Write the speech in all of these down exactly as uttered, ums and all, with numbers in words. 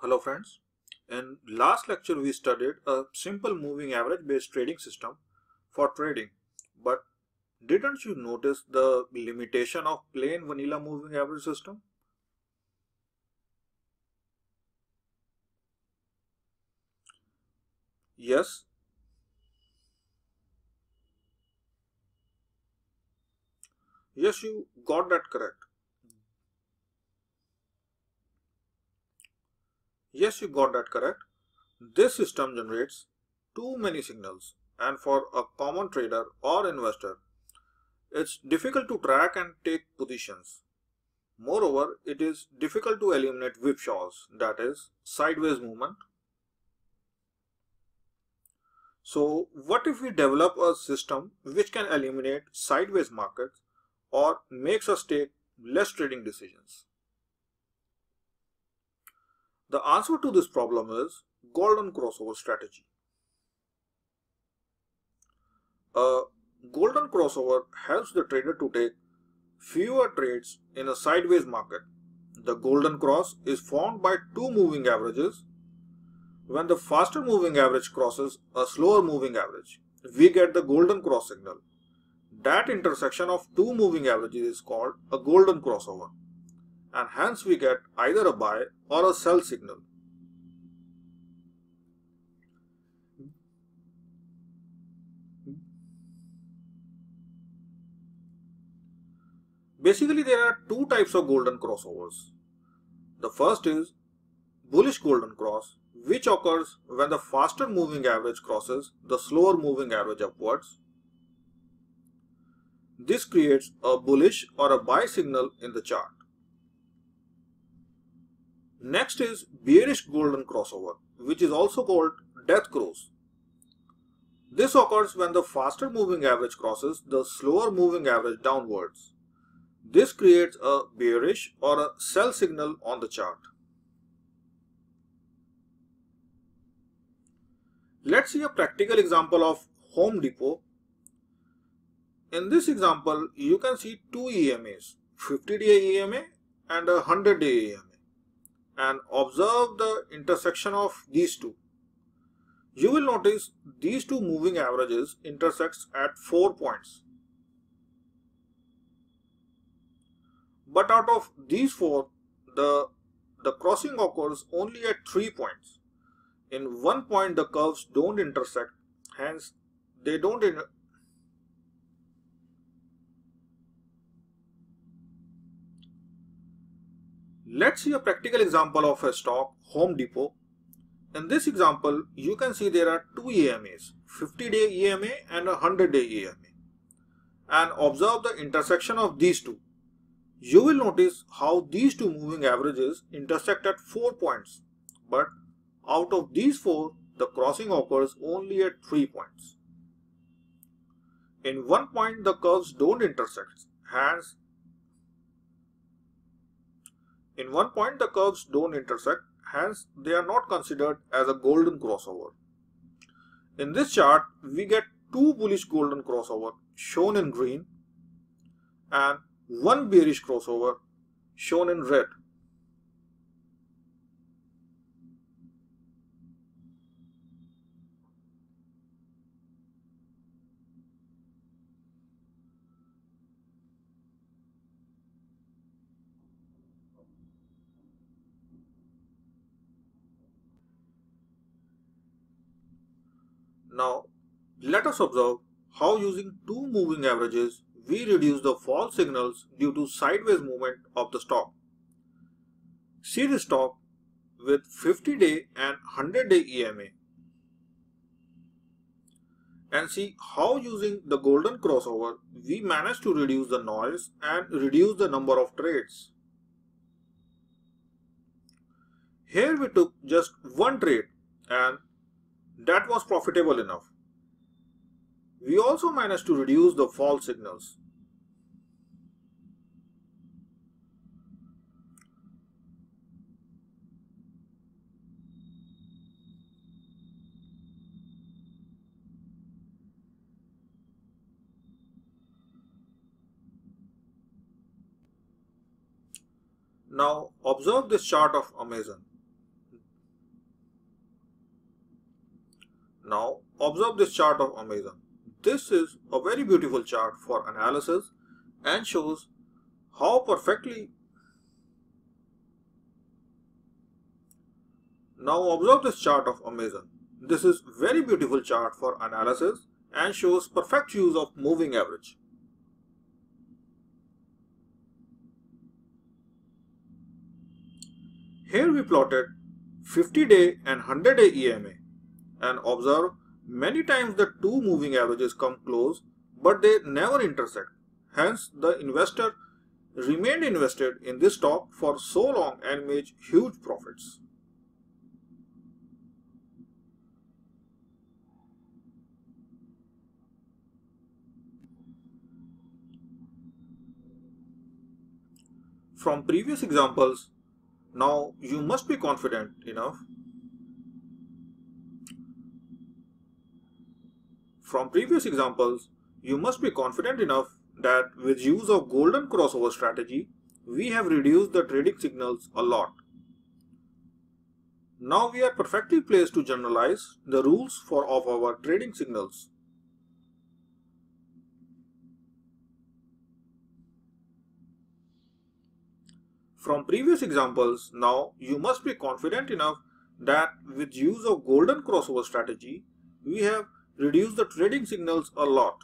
Hello friends, in last lecture we studied a simple moving average based trading system for trading, but didn't you notice the limitation of plain vanilla moving average system? Yes, yes you got that correct. Yes, you got that correct. This system generates too many signals, and for a common trader or investor, it's difficult to track and take positions. Moreover, it is difficult to eliminate whipshaws, that is, sideways movement. So, what if we develop a system which can eliminate sideways markets or makes us take less trading decisions? The answer to this problem is golden crossover strategy. A golden crossover helps the trader to take fewer trades in a sideways market. The golden cross is formed by two moving averages. When the faster moving average crosses a slower moving average, we get the golden cross signal. That intersection of two moving averages is called a golden crossover, and hence we get either a buy or a sell signal. Basically, there are two types of golden crossovers. The first is bullish golden cross, which occurs when the faster moving average crosses the slower moving average upwards. This creates a bullish or a buy signal in the chart. Next is bearish golden crossover, which is also called death cross. This occurs when the faster moving average crosses the slower moving average downwards. This creates a bearish or a sell signal on the chart. Let's see a practical example of Home Depot. In this example, you can see two E M As, fifty day E M A and a one hundred day E M A. And observe the intersection of these two. You will notice these two moving averages intersects at four points. But out of these four, the, the crossing occurs only at three points. In one point, the curves don't intersect, hence they don't inter- Let's see a practical example of a stock, Home Depot. In this example, you can see there are two E M As, fifty day E M A and a one hundred day E M A. And observe the intersection of these two. You will notice how these two moving averages intersect at four points. But out of these four, the crossing occurs only at three points. In one point, the curves don't intersect, hence In one point, the curves don't intersect, hence they are not considered as a golden crossover. In this chart, we get two bullish golden crossover shown in green and one bearish crossover shown in red. Now, let us observe how using two moving averages, we reduce the false signals due to sideways movement of the stock. See the stock with fifty day and one hundred day E M A and see how using the golden crossover, we manage to reduce the noise and reduce the number of trades. Here we took just one trade and that was profitable enough. We also managed to reduce the false signals. Now observe this chart of Amazon. Now observe this chart of Amazon. This is a very beautiful chart for analysis and shows how perfectly. Now observe this chart of Amazon. This is very beautiful chart for analysis and shows perfect use of moving average. Here we plotted fifty day and one hundred day E M A and observe many times the two moving averages come close but they never intersect. Hence the investor remained invested in this stock for so long and made huge profits. From previous examples, now you must be confident enough. From previous examples, you must be confident enough that with use of golden crossover strategy, we have reduced the trading signals a lot. Now we are perfectly placed to generalize the rules for of our trading signals. From previous examples, now you must be confident enough that with use of golden crossover strategy, we have reduced the trading signals a lot.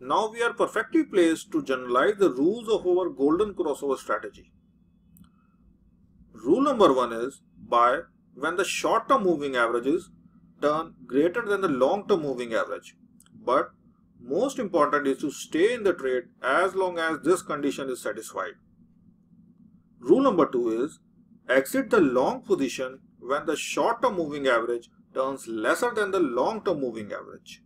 Now we are perfectly placed to generalize the rules of our golden crossover strategy. Rule number one is buy when the short-term moving averages turn greater than the long-term moving average. But most important is to stay in the trade as long as this condition is satisfied. Rule number two is exit the long position when the short-term moving average turns lesser than the long-term moving average.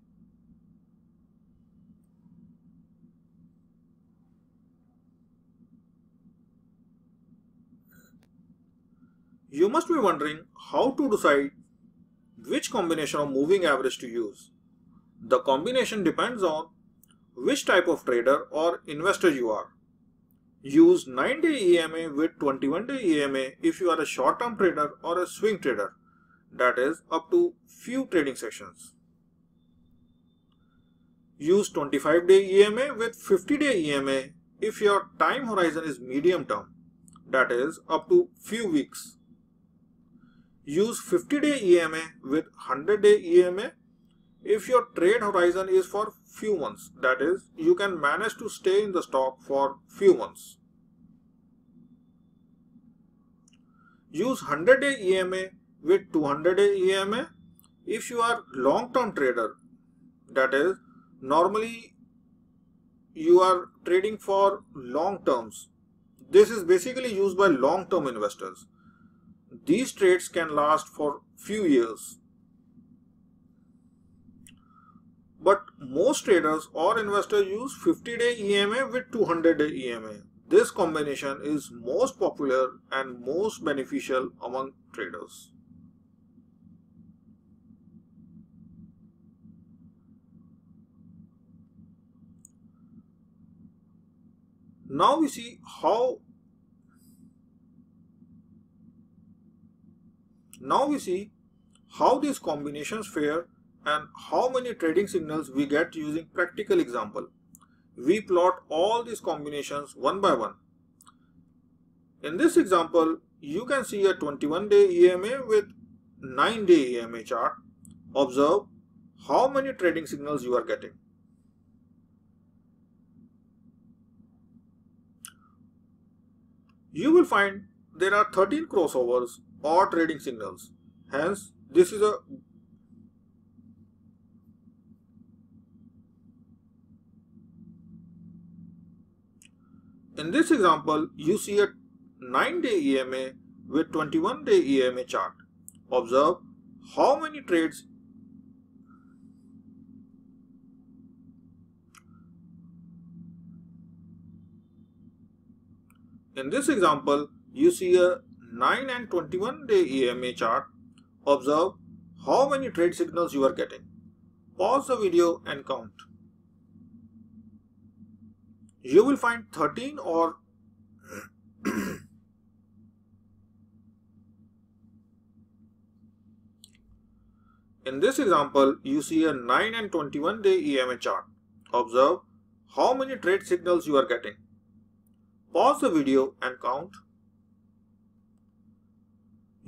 You must be wondering how to decide which combination of moving average to use. The combination depends on which type of trader or investor you are. Use nine day E M A with twenty-one day E M A if you are a short-term trader or a swing trader, that is up to few trading sessions. Use twenty-five day E M A with fifty day E M A if your time horizon is medium term, that is up to few weeks. Use fifty day E M A with one hundred day E M A if your trade horizon is for few months, that is, you can manage to stay in the stock for few months. Use one hundred day E M A with two hundred day E M A if you are long-term trader, that is, normally you are trading for long terms. This is basically used by long-term investors. These trades can last for few years. But most traders or investors use fifty day E M A with two hundred day E M A. This combination is most popular and most beneficial among traders. Now we see how Now we see how these combinations fare and how many trading signals we get using practical example. We plot all these combinations one by one. In this example, you can see a twenty-one day E M A with nine day E M A chart. Observe how many trading signals you are getting. You will find there are thirteen crossovers or trading signals. Hence, this is a In this example, you see a nine day E M A with twenty-one day E M A chart. Observe how many trades In this example, you see a nine and twenty-one day E M A chart. Observe how many trade signals you are getting. Pause the video and count. You will find thirteen or In this example, you see a nine and twenty-one day E M A chart. Observe how many trade signals you are getting. Pause the video and count.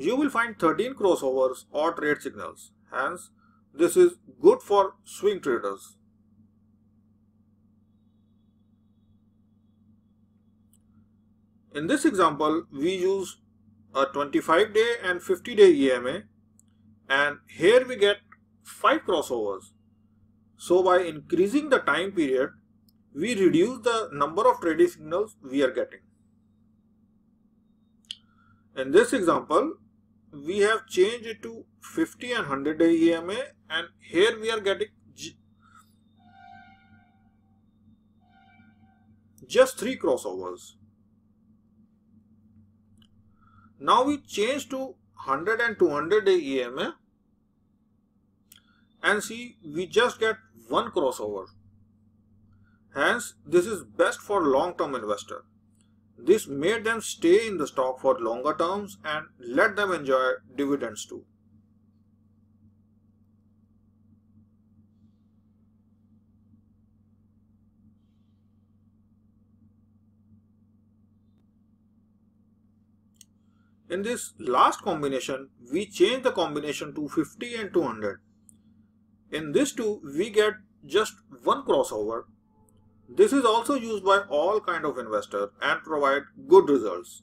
You will find thirteen crossovers or trade signals. Hence, this is good for swing traders. In this example, we use a twenty-five day and fifty day E M A, and here we get five crossovers. So by increasing the time period, we reduce the number of trading signals we are getting. In this example, we have changed it to fifty and one hundred day E M A, and here we are getting just three crossovers. Now we change to one hundred and two hundred day E M A and see we just get one crossover. Hence, this is best for long-term investor. This made them stay in the stock for longer terms and let them enjoy dividends too. In this last combination, we change the combination to fifty and two hundred. In this too, we get just one crossover. This is also used by all kind of investors and provide good results.